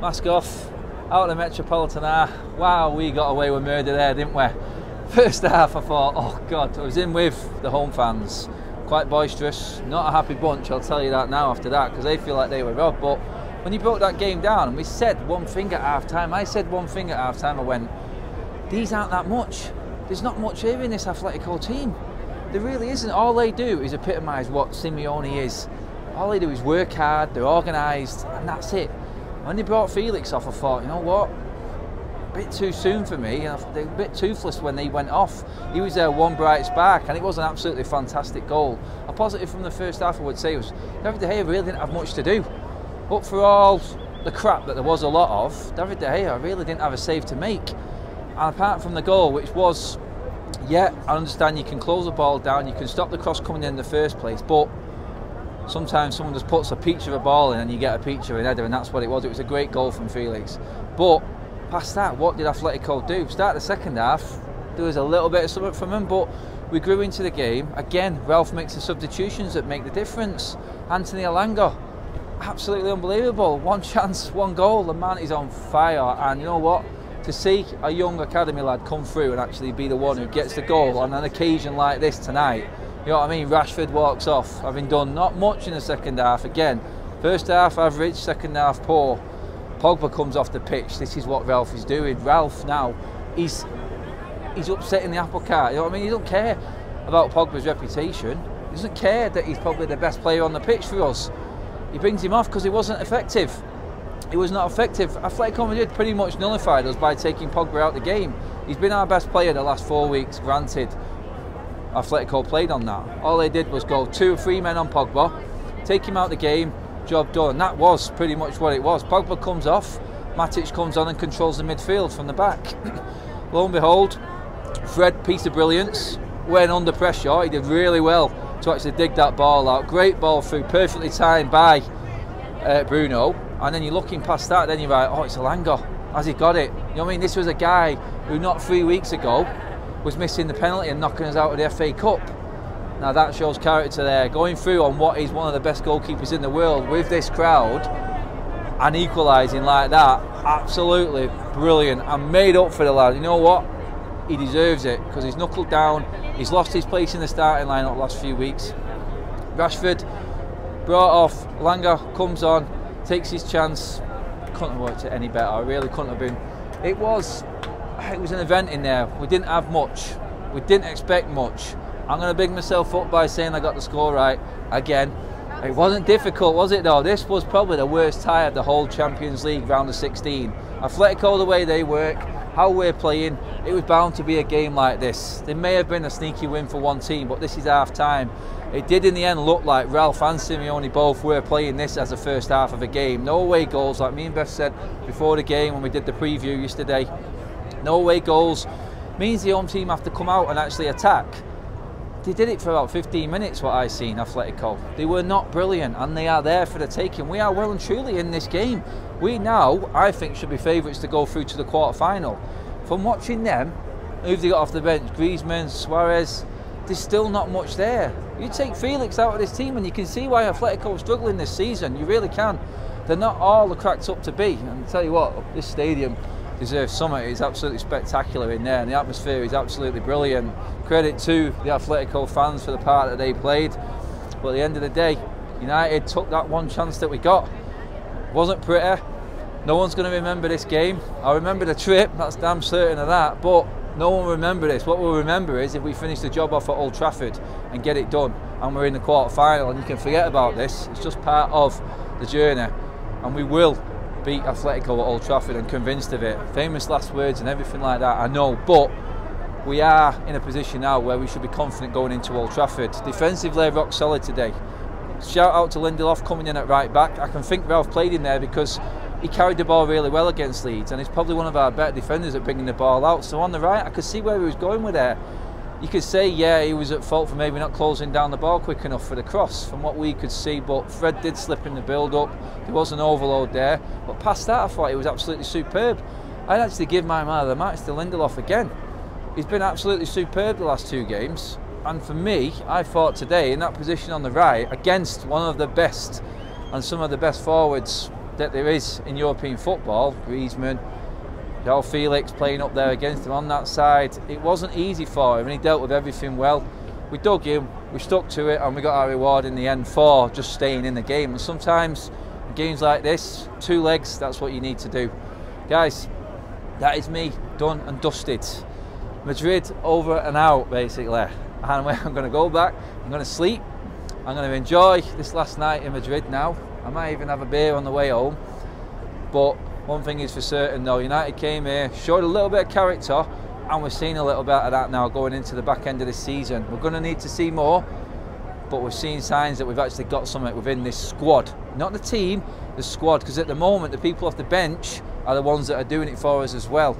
Mask off, out of the Metropolitan Hour. Wow, we got away with murder there, didn't we? First half I thought, oh God, I was in with the home fans. Quite boisterous, not a happy bunch, I'll tell you that now after that, because they feel like they were robbed. But when you broke that game down, and we said one thing at half time, I said one thing at half time, I went, these aren't that much. There's not much here in this Atlético team. There really isn't. All they do is epitomise what Simeone is. All they do is work hard, they're organised, and that's it. When they brought Felix off, I thought, you know what? A bit too soon for me. They were a bit toothless when he went off. He was their one bright spark, and it was an absolutely fantastic goal. A positive from the first half, I would say, was David De Gea really didn't have much to do. But for all the crap that there was a lot of, David De Gea really didn't have a save to make. And apart from the goal, which was, yeah, I understand you can close the ball down, you can stop the cross coming in the first place, but sometimes someone just puts a peach of a ball in and you get a peach of an header, and that's what it was. It was a great goal from Felix. But past that, what did Atlético do? Start the second half, there was a little bit of something from them, but we grew into the game. Again, Ralph makes the substitutions that make the difference. Anthony Elanga, absolutely unbelievable. One chance, one goal, the man is on fire. And you know what? To see a young academy lad come through and actually be the one who gets the goal on an occasion like this tonight, you know what I mean? Rashford walks off, having done not much in the second half. Again, first half average, second half poor. Pogba comes off the pitch. This is what Ralph is doing. Ralph now, he's upsetting the apple cart, you know what I mean? He doesn't care about Pogba's reputation. He doesn't care that he's probably the best player on the pitch for us. He brings him off because he wasn't effective. It was not effective. Atlético Madrid pretty much nullified us by taking Pogba out the game. He's been our best player the last 4 weeks, granted. Atlético played on that. All they did was go 2 or 3 men on Pogba, take him out the game, job done. That was pretty much what it was. Pogba comes off, Matic comes on and controls the midfield from the back. Lo and behold, Fred, piece of brilliance, went under pressure. He did really well to actually dig that ball out. Great ball through, perfectly timed by Bruno. And then you're looking past that, then you're like, oh, it's Elanga. Has he got it? You know what I mean? This was a guy who not 3 weeks ago was missing the penalty and knocking us out of the FA Cup. Now that shows character there. Going through on what is one of the best goalkeepers in the world with this crowd and equalising like that, absolutely brilliant. And made up for the lad. You know what? He deserves it because he's knuckled down. He's lost his place in the starting lineup last few weeks. Rashford brought off. Elanga comes on, takes his chance. Couldn't have worked it any better. I really couldn't have been. It was an event in there. We didn't have much. We didn't expect much. I'm going to big myself up by saying I got the score right again. It wasn't difficult, was it though? This was probably the worst tie of the whole Champions League round of 16. Atlético, the way they work, how we're playing, it was bound to be a game like this. There may have been a sneaky win for one team, but this is half time. It did in the end look like Ralph and Simeone both were playing this as the first half of a game. No away goals, like me and Beth said before the game when we did the preview yesterday. No away goals means the home team have to come out and actually attack. They did it for about 15 minutes, what I've seen, Atlético. They were not brilliant, and they are there for the taking. We are well and truly in this game. We now, I think, should be favourites to go through to the quarter-final. From watching them, who've they got off the bench? Griezmann, Suarez, there's still not much there. You take Felix out of this team and you can see why Atlético are struggling this season. You really can. They're not all they're cracked up to be. And I tell you what, this stadium deserves summer. It's absolutely spectacular in there, and the atmosphere is absolutely brilliant. Credit to the Atlético fans for the part that they played, but at the end of the day, United took that one chance that we got. It wasn't pretty. No one's going to remember this game. I remember the trip, that's damn certain of that, but no one will remember this. What we'll remember is if we finish the job off at Old Trafford and get it done, and we're in the quarter final, and you can forget about this. It's just part of the journey, and we will beat Atlético at Old Trafford, and convinced of it. Famous last words and everything like that, I know, but we are in a position now where we should be confident going into Old Trafford. Defensively, rock solid today. Shout out to Lindelof coming in at right back. I can think Ralph played in there because he carried the ball really well against Leeds, and he's probably one of our better defenders at bringing the ball out. So on the right, I could see where he was going with there. You could say, yeah, he was at fault for maybe not closing down the ball quick enough for the cross, from what we could see, but Fred did slip in the build-up. There was an overload there, but past that, I thought he was absolutely superb. I'd actually give my man of the match to Lindelof again. He's been absolutely superb the last 2 games, and for me, I thought today, in that position on the right, against one of the best and some of the best forwards that there is in European football. Griezmann, Felix playing up there against him on that side. It wasn't easy for him, and he dealt with everything well. We dug him, we stuck to it, and we got our reward in the end for just staying in the game. And sometimes in games like this, two legs, that's what you need to do. Guys, that is me, done and dusted. Madrid over and out, basically. And I'm going to go back, I'm going to sleep, I'm going to enjoy this last night in Madrid now. I might even have a beer on the way home. But one thing is for certain though, United came here, showed a little bit of character, and we're seeing a little bit of that now going into the back end of the season. We're going to need to see more, but we're seeing signs that we've actually got something within this squad. Not the team, the squad, because at the moment the people off the bench are the ones that are doing it for us as well.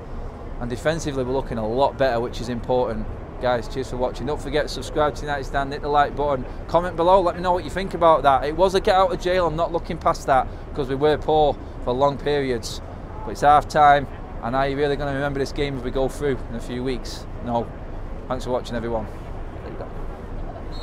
And defensively we're looking a lot better, which is important. Guys, cheers for watching. Don't forget to subscribe to United Stand, hit the like button, comment below, let me know what you think about that. It was a get out of jail, I'm not looking past that, because we were poor for long periods. But it's half time, and are you really going to remember this game if we go through in a few weeks? No. Thanks for watching, everyone.